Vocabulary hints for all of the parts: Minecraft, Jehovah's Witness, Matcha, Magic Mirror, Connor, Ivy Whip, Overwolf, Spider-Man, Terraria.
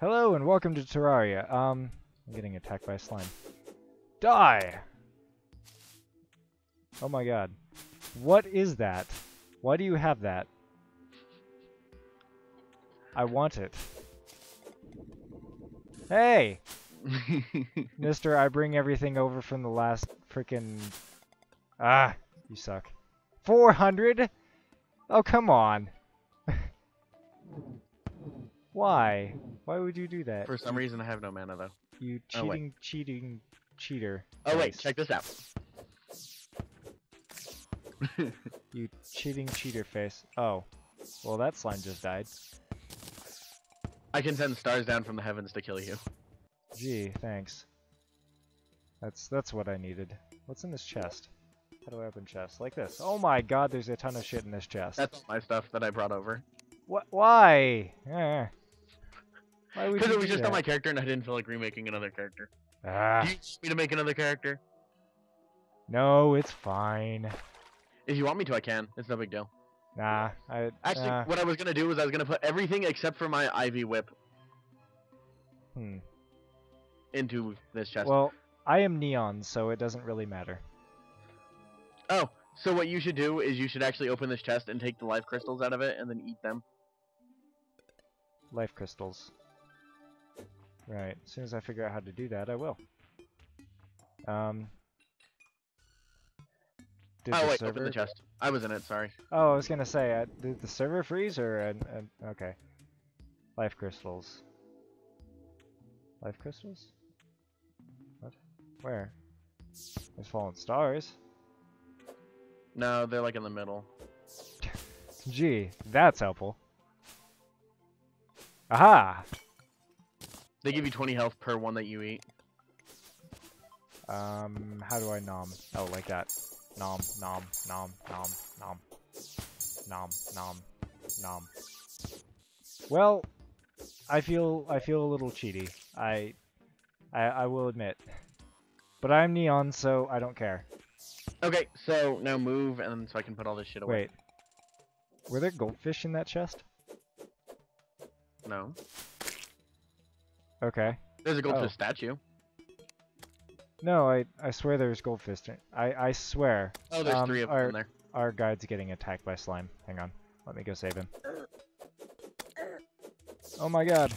Hello and welcome to Terraria. I'm getting attacked by a slime. Die! Oh my god. What is that? Why do you have that? I want it. Hey! Mister, I bring everything over from the last frickin'... Ah, you suck. 400? Oh, come on. Why? Why would you do that? For some reason, I have no mana, though. You cheating, cheating, cheater. Oh, wait, check this out. You cheating cheater face. Oh. Well, that slime just died. I can send stars down from the heavens to kill you. Gee, thanks. That's what I needed. What's in this chest? How do I open chests? Like this. Oh my god, there's a ton of shit in this chest. That's all my stuff that I brought over. What? Why? Because it was just on my character and I didn't feel like remaking another character. Ah. Do you want me to make another character? No, it's fine. If you want me to, I can. It's no big deal. Nah. Actually, what I was going to do was I was going to put everything except for my Ivy Whip into this chest. Well, I am neon, so it doesn't really matter. Oh, so what you should do is you should actually open this chest and take the life crystals out of it and then eat them. Life crystals. Right. As soon as I figure out how to do that, I will. Oh wait, open the chest. I was in it, sorry. Oh, I was gonna say, did the server freeze or... okay. Life crystals. Life crystals? What? Where? There's fallen stars. No, they're like in the middle. Gee, that's helpful. Aha! They give you 20 health per one that you eat. How do I nom? Oh, like that. Nom, nom, nom, nom, nom. Nom, nom, nom. Well, I feel a little cheaty. I will admit. But I'm neon, so I don't care. Okay, so now move, and so I can put all this shit away. Wait. Were there goldfish in that chest? No. Okay. There's a goldfish statue. No, I swear there's goldfish. I swear. Oh, there's three of them in there. Our guide's getting attacked by slime. Hang on. Let me go save him. Oh my god.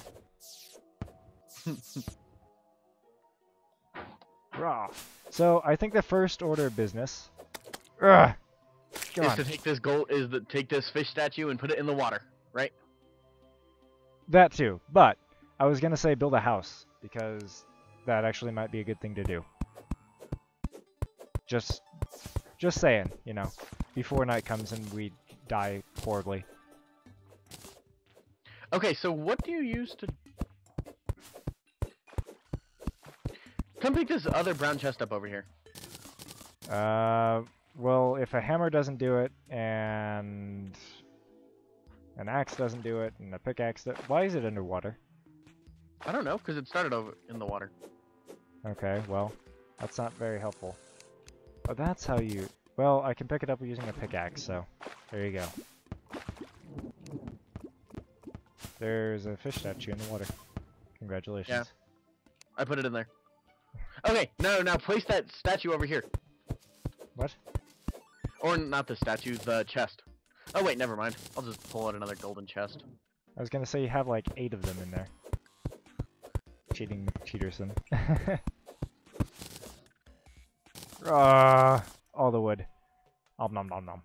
Raw. So I think the first order of business is to take this take this fish statue and put it in the water, right? That too. But I was gonna say build a house because that actually might be a good thing to do. Just saying, you know, before night comes and we die horribly. Okay, so what do you use to... Come pick this other brown chest up over here. Well, if a hammer doesn't do it, and an axe doesn't do it, and a pickaxe... Why is it underwater? I don't know, because it started over in the water. Okay, well, that's not very helpful. Oh, that's how you... Well, I can pick it up using a pickaxe, so there you go. There's a fish statue in the water. Congratulations. Yeah. I put it in there. Okay, now place that statue over here. What? Or not the statue, the chest. Oh wait, never mind. I'll just pull out another golden chest. I was gonna say you have like 8 of them in there. Cheating cheaterson. All the wood. Om nom nom nom.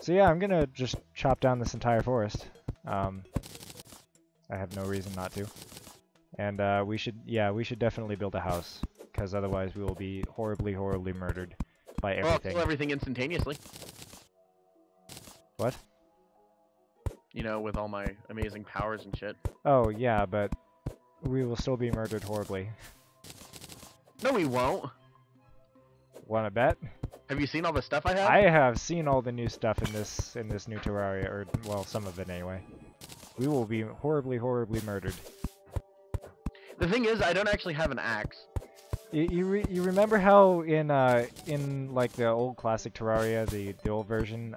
So yeah, I'm gonna just chop down this entire forest. I have no reason not to. And we should definitely build a house, because otherwise we will be horribly murdered by everything. Well, kill everything instantaneously. What? You know, with all my amazing powers and shit. Oh yeah, but we will still be murdered horribly. No, we won't. Wanna bet? Have you seen all the stuff I have? I have seen all the new stuff in this new Terraria, or well, some of it anyway. We will be horribly murdered. The thing is, I don't actually have an axe. You remember how in like the old classic Terraria, the old version,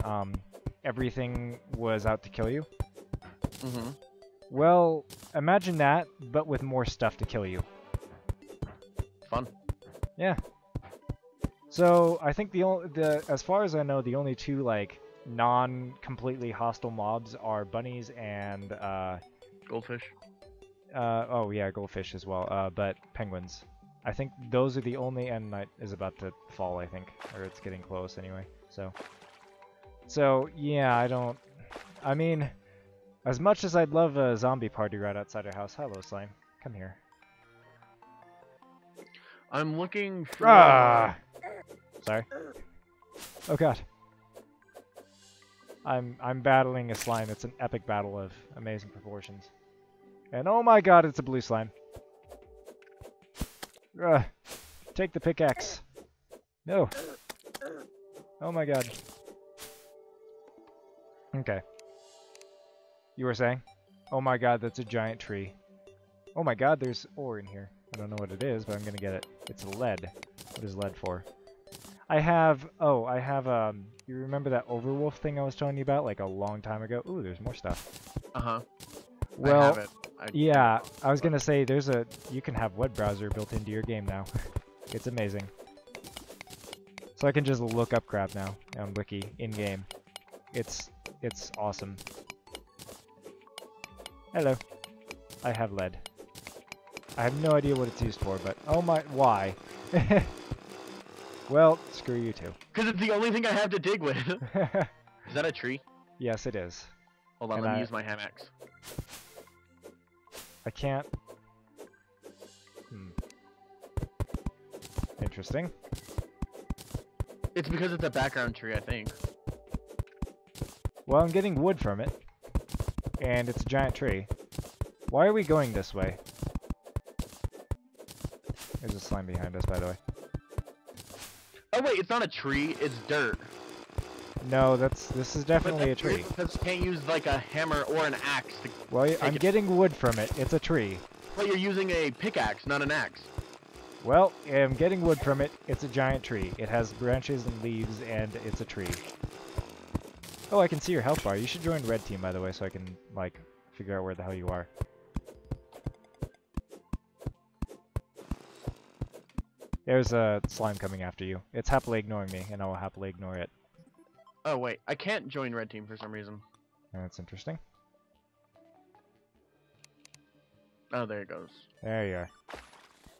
everything was out to kill you? Mm-hmm. Well, imagine that, but with more stuff to kill you. Fun. Yeah. So I think as far as I know, the only two like non-completely hostile mobs are bunnies and goldfish. Oh yeah, goldfish as well. But penguins. I think those are the only. And night is about to fall, I think, or it's getting close anyway. So yeah, I don't. I mean, as much as I'd love a zombie party right outside our house. Hello, slime. Come here. I'm looking for. Ah! Sorry. Oh god. I'm battling a slime. It's an epic battle of amazing proportions. And oh my god, it's a blue slime. Ugh. Take the pickaxe. No. Oh my god. Okay. You were saying? Oh my god, that's a giant tree. Oh my god, there's ore in here. I don't know what it is, but I'm gonna get it. It's lead. What is lead for? You remember that Overwolf thing I was telling you about, like, a long time ago? Ooh, there's more stuff. Uh-huh. Well, I have it. Yeah, I was gonna say, you can have web browser built into your game now. It's amazing. So I can just look up crap now on Wiki, in-game. It's awesome. Hello. I have lead. I have no idea what it's used for, but, oh my, why? Well, screw you too. Because it's the only thing I have to dig with. Is that a tree? Yes, it is. Hold on, let me use my hamax. I can't. Hmm. Interesting. It's because it's a background tree, I think. Well, I'm getting wood from it. And it's a giant tree. Why are we going this way? There's a slime behind us, by the way. Oh wait, it's not a tree, it's dirt. No, this is definitely a tree. Because you can't use like a hammer or an axe to I'm getting wood from it, it's a tree. But you're using a pickaxe, not an axe. Well, I'm getting wood from it, it's a giant tree. It has branches and leaves and it's a tree. Oh, I can see your health bar. You should join red team, by the way, so I can like figure out where the hell you are. There's a slime coming after you. It's happily ignoring me, and I will happily ignore it. Oh, wait. I can't join red team for some reason. That's interesting. Oh, there it goes. There you are.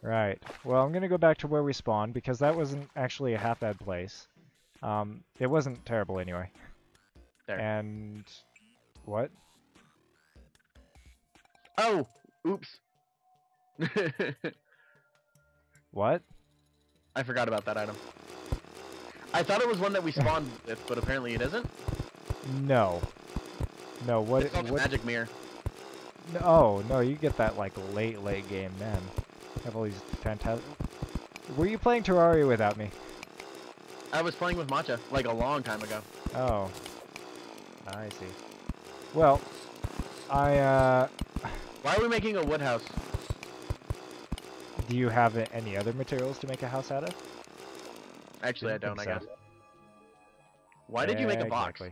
Right. Well, I'm going to go back to where we spawned, because that wasn't actually a half-bad place. It wasn't terrible, anyway. There. And... what? Oh! Oops. What? I forgot about that item. I thought it was one that we spawned with, but apparently it isn't. No. No, what... it's called Magic Mirror. Oh, no, you get that, like, late game, man. I have all these fantastic... Were you playing Terraria without me? I was playing with Matcha, like, a long time ago. Oh. I see. Well, why are we making a wood house? Do you have any other materials to make a house out of? Actually, I don't, I guess. Why did you make a box?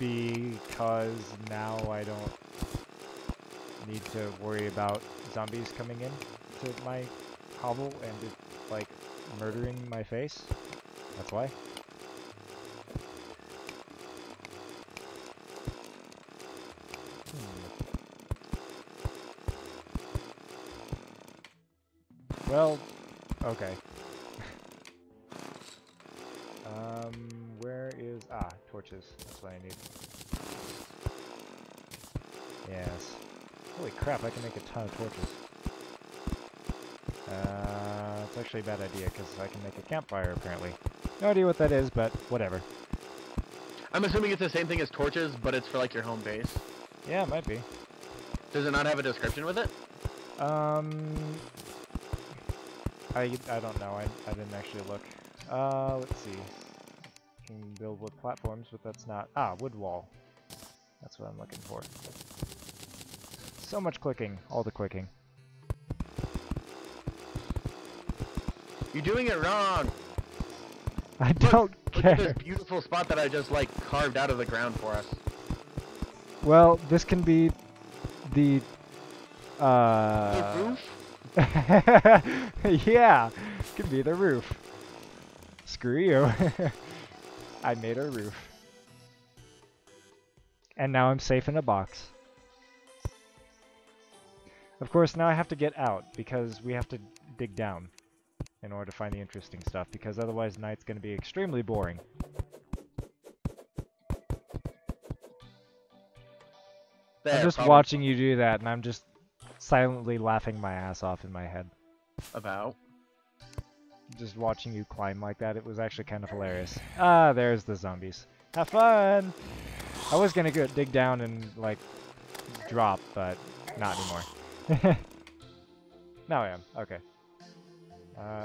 Because now I don't need to worry about zombies coming in to my hovel and just, like, murdering my face. That's why. Well, okay. Where is... ah, torches. That's what I need. Yes. Holy crap, I can make a ton of torches. It's actually a bad idea, because I can make a campfire, apparently. No idea what that is, but whatever. I'm assuming it's the same thing as torches, but it's for, like, your home base. Yeah, it might be. Does it not have a description with it? I don't know. I didn't actually look. Let's see. Can build wood platforms, but that's not... ah, wood wall. That's what I'm looking for. So much clicking. All the clicking. You're doing it wrong! I don't care. Look at this beautiful spot that I just like carved out of the ground for us. Well, this can be the. The roof? Yeah, could be the roof. Screw you. I made a roof. And now I'm safe in a box. Of course, now I have to get out because we have to dig down in order to find the interesting stuff, because otherwise night's going to be extremely boring. I'm just watching you do that, and I'm just silently laughing my ass off in my head. About? Just watching you climb like that, it was actually kind of hilarious. Ah, there's the zombies. Have fun! I was gonna go dig down and, like, drop, but not anymore. Now I am. Okay.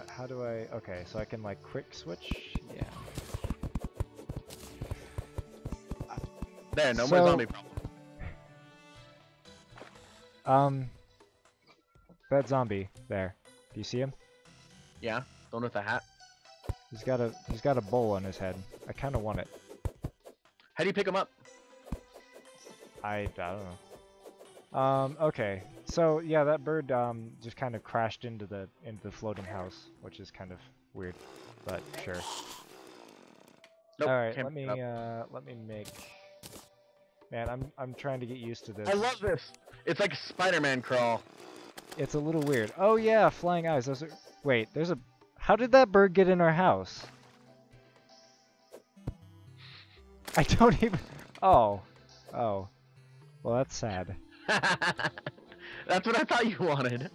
How do I... Okay, so I can, like, quick switch? Yeah. There, no more zombie problem. That zombie there. Do you see him? Yeah, the one with the hat. He's got a bowl on his head. I kind of want it. How do you pick him up? I don't know. Okay. So yeah, that bird just kind of crashed into the floating house, which is kind of weird, but sure. Nope, all right, let me make. Man, I'm trying to get used to this. I love this. It's like a Spider-Man crawl. It's a little weird. Oh yeah, flying eyes. Those are... Wait, there's a... How did that bird get in our house? I don't even... Oh. Oh. Well, that's sad. That's what I thought you wanted.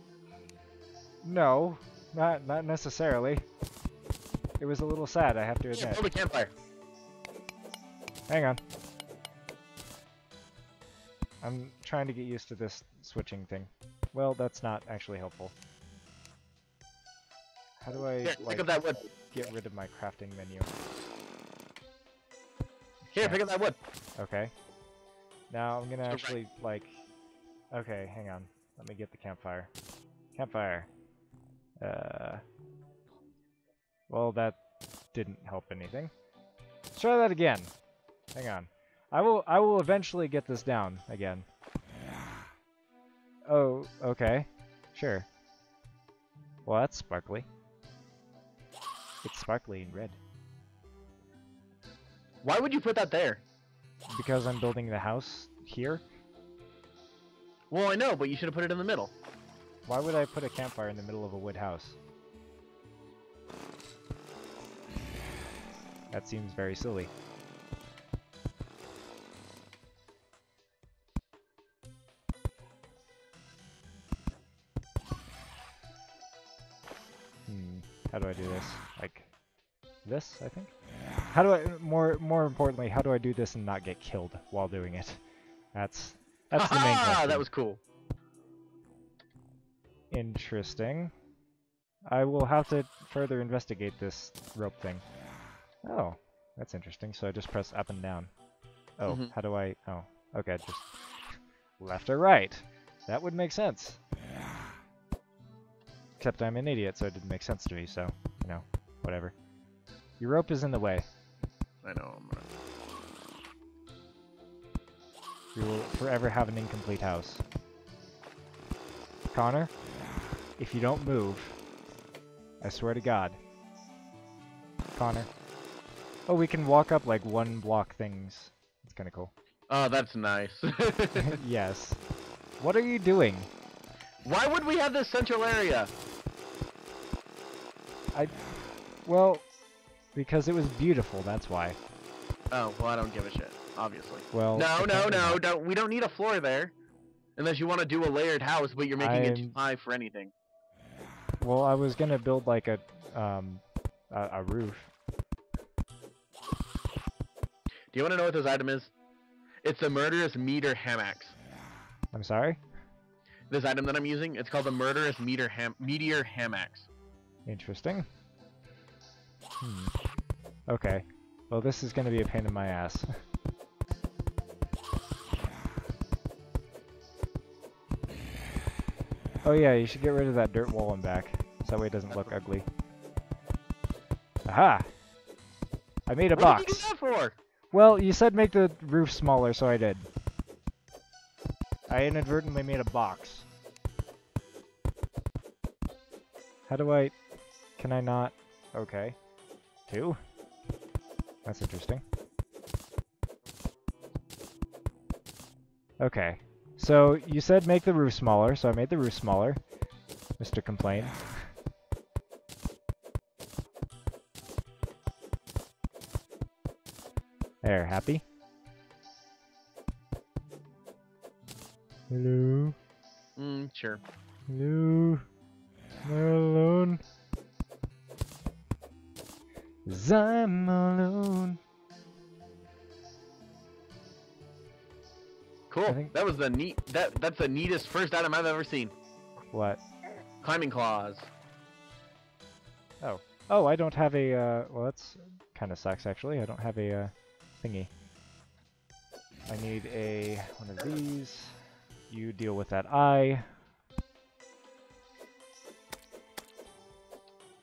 No. Not necessarily. It was a little sad, I have to admit. Yeah, build a campfire. Hang on. I'm trying to get used to this switching thing. Well, that's not actually helpful. How do I, like, get rid of my crafting menu? Here, pick up that wood! Okay. Now I'm gonna actually, like... Okay, hang on. Let me get the campfire. Campfire! Well, that didn't help anything. Let's try that again! Hang on. I will eventually get this down again. Oh, okay. Sure. Well, that's sparkly. It's sparkly and red. Why would you put that there? Because I'm building the house here. Well, I know, but you should have put it in the middle. Why would I put a campfire in the middle of a wood house? That seems very silly. How do I do this? Like this, I think? How do I, more importantly, how do I do this and not get killed while doing it? That's the main question. That was cool. Interesting. I will have to further investigate this rope thing. Oh, that's interesting. So I just press up and down. Oh, how do I, oh, okay, just left or right. That would make sense. Except I'm an idiot, so it didn't make sense to me, so, you know, whatever. Your rope is in the way. I know, I'm gonna... We will forever have an incomplete house. Connor, if you don't move, I swear to God. Connor. Oh, we can walk up, like, one block things. That's kinda cool. Oh, that's nice. Yes. What are you doing? Why would we have this central area? Well, because it was beautiful, that's why. Oh, well, I don't give a shit, obviously. Well, no, we don't need a floor there. Unless you want to do a layered house, but you're making it too high for anything. Well, I was going to build, like, a roof. Do you want to know what this item is? It's the murderous meter hammocks. I'm sorry? This item that I'm using, it's called the Murderous Meteor Hammocks. Interesting. Okay. Well, this is going to be a pain in my ass. Oh yeah, you should get rid of that dirt wall and back, so that way it doesn't look ugly. Aha! I made a box. What did you do that for? Well, you said make the roof smaller, so I did. I inadvertently made a box. How do I... Can I not... Okay. Two? That's interesting. Okay. So, you said make the roof smaller, so I made the roof smaller. Mr. Complaint. There, happy? Hello? Sure. Hello? Am I alone? 'Cause I'm alone. Cool. That was the neat. That's the neatest first item I've ever seen. What? Climbing claws. Oh. Oh, I don't have a. Well, that's kind of sucks actually. I don't have a thingy. I need a one of these. You deal with that eye.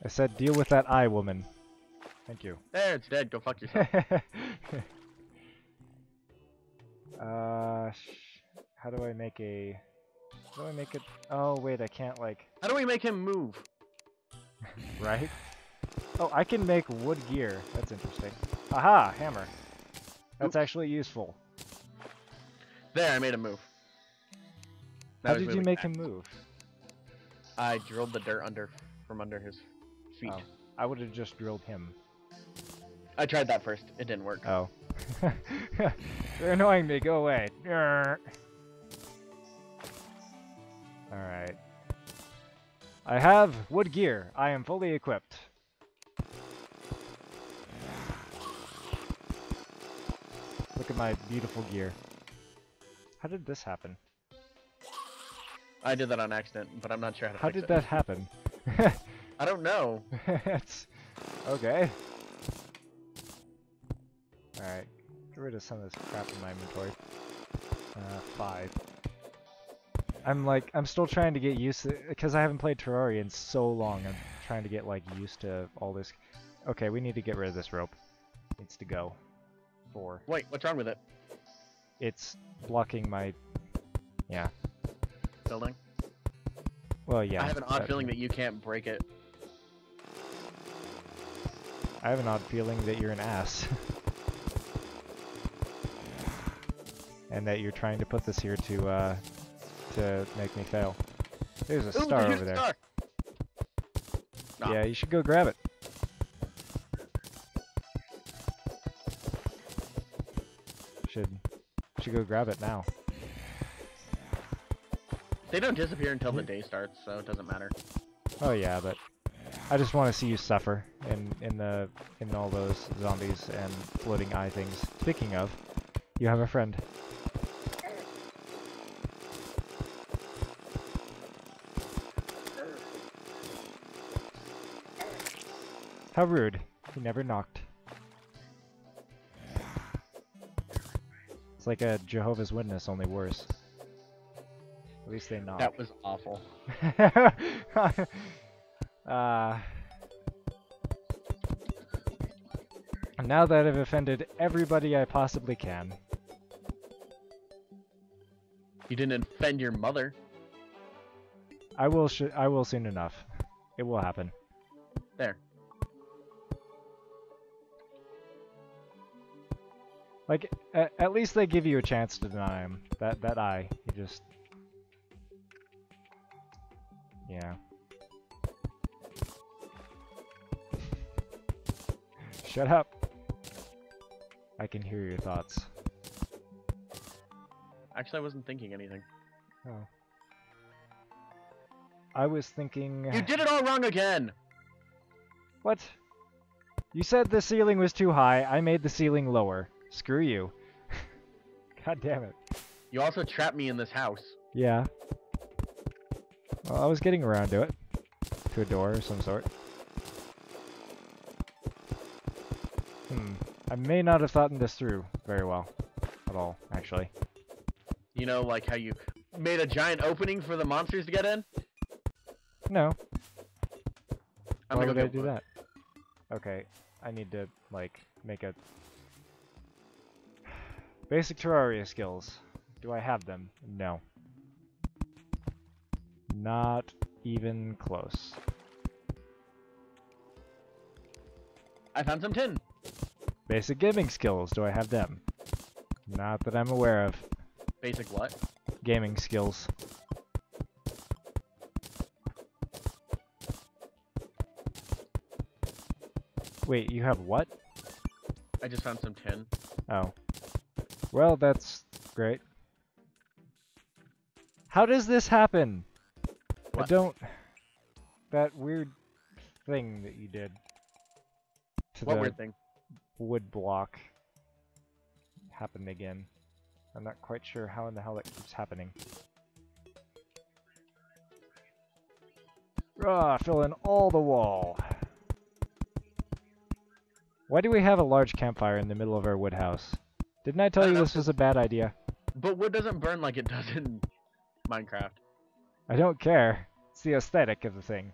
I said deal with that eye, woman. Thank you. There, it's dead. Go fuck yourself. How do I make a... How do I make it... Oh, wait, I can't, like... How do we make him move? Right? Oh, I can make wood gear. That's interesting. Aha! Hammer. That's actually useful. There, I made him move. How did you make him move? I drilled the dirt under... from under his feet. Oh. I would have just drilled him. I tried that first. It didn't work. Oh. They're annoying me. Go away. Alright. I have wood gear. I am fully equipped. Look at my beautiful gear. How did this happen? I did that on accident, but I'm not sure how to fix it. How did that happen? I don't know. It's... Okay. Alright. Get rid of some of this crap in my inventory. 5. I'm still trying to get used to... Because I haven't played Terraria in so long. I'm trying to get, like, used to all this... Okay, we need to get rid of this rope. It needs to go. 4. Wait, what's wrong with it? It's blocking my... Yeah. Building? Well, yeah. I have an odd feeling that you can't break it. I have an odd feeling that you're an ass. And that you're trying to put this here to make me fail. There's a star over there. Nah. Yeah, you should go grab it. Should go grab it now. They don't disappear until the day starts, so it doesn't matter. Oh yeah, but I just want to see you suffer in all those zombies and floating eye things. Speaking of, you have a friend. How rude! He never knocked. It's like a Jehovah's Witness, only worse. At least they knocked. That was awful. Now that I've offended everybody I possibly can. You didn't offend your mother. I will soon enough. It will happen. There. Like, at least they give you a chance to deny him. That eye. You just... Yeah. Shut up. I can hear your thoughts. Actually, I wasn't thinking anything. Oh. I was thinking... You did it all wrong again! What? You said the ceiling was too high. I made the ceiling lower. Screw you. God damn it. You also trapped me in this house. Yeah. Well, I was getting around to it. To a door of some sort. I may not have thought this through very well. At all, actually. You know, like how you made a giant opening for the monsters to get in? No. Why would I do that? Okay. I need to, like, make a... Basic Terraria skills. Do I have them? No. Not even close. I found some tin! Basic gaming skills. Do I have them? Not that I'm aware of. Basic what? Gaming skills. Wait, you have what? I just found some tin. Oh. Well, that's great. How does this happen? What? I don't... That weird thing that you did. What weird thing? Wood block happened again. I'm not quite sure how in the hell that keeps happening. Ah, fill in all the wall. Why do we have a large campfire in the middle of our wood house? Didn't I tell you this was a bad idea? But wood doesn't burn like it does in Minecraft. I don't care. It's the aesthetic of the thing.